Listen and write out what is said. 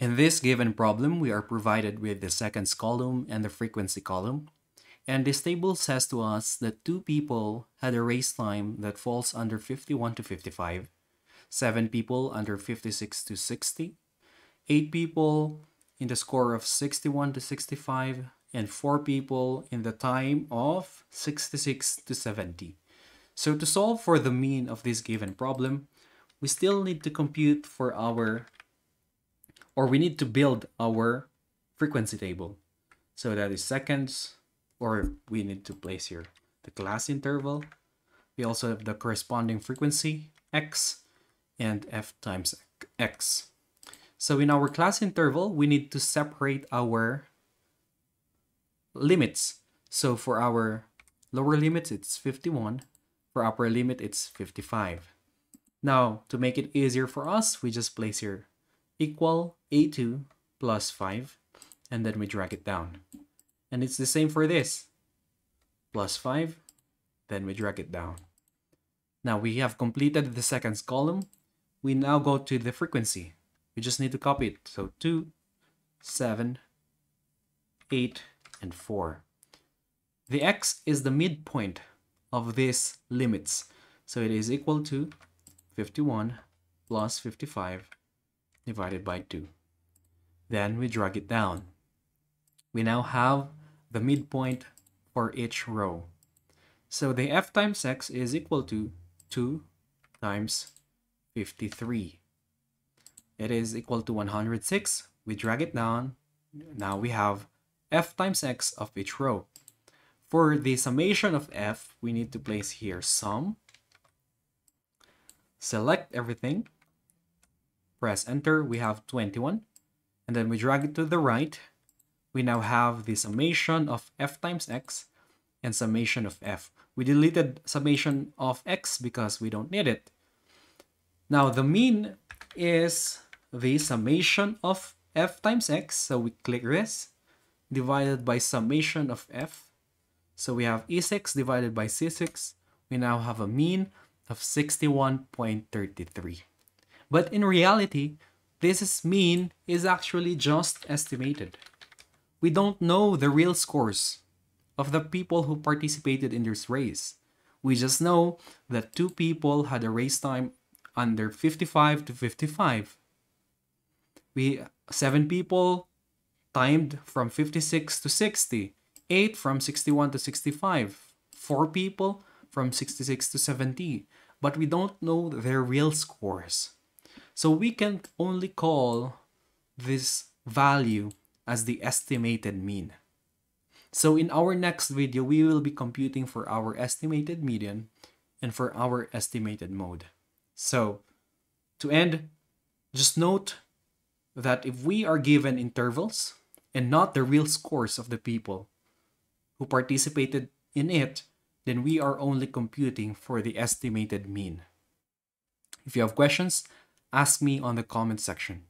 In this given problem, we are provided with the seconds column and the frequency column. And this table says to us that two people had a race time that falls under 51 to 55, 7 people under 56 to 60, 8 people in the score of 61 to 65, and 4 people in the time of 66 to 70. So to solve for the mean of this given problem, we still need to compute for our, or we need to build our frequency table. So that is seconds, or we need to place here the class interval. We also have the corresponding frequency, x, and f times x. So in our class interval, we need to separate our limits. So for our lower limits, it's 51. For upper limit, it's 55. Now, to make it easier for us, we just place here equal a2 plus 5, and then we drag it down. And it's the same for this. Plus 5, then we drag it down. Now we have completed the seconds column. We now go to the frequency. We just need to copy it. So 2, 7, 8, and 4. The x is the midpoint of these limits. So it is equal to 51 plus 55 divided by 2. Then we drag it down. We now have the midpoint for each row. So the f times x is equal to 2 times 53. It is equal to 106. We drag it down. Now we have f times x of each row. For the summation of f, we need to place here sum. Select everything. Press enter. We have 21. And then we drag it to the right. We now have the summation of f times x and summation of f. We deleted summation of x because we don't need it. Now the mean is the summation of f times x. So we click this, divided by summation of f. So we have E6 divided by C6. We now have a mean of 61.33. But in reality, this mean is actually just estimated. We don't know the real scores of the people who participated in this race. We just know that two people had a race time under 55 to 55. Seven people timed from 56 to 60. 8 from 61 to 65, 4 people from 66 to 70, but we don't know their real scores. So we can only call this value as the estimated mean. So in our next video, we will be computing for our estimated median and for our estimated mode. So to end, just note that if we are given intervals and not the real scores of the people who participated in it, then we are only computing for the estimated mean. If you have questions, ask me on the comment section.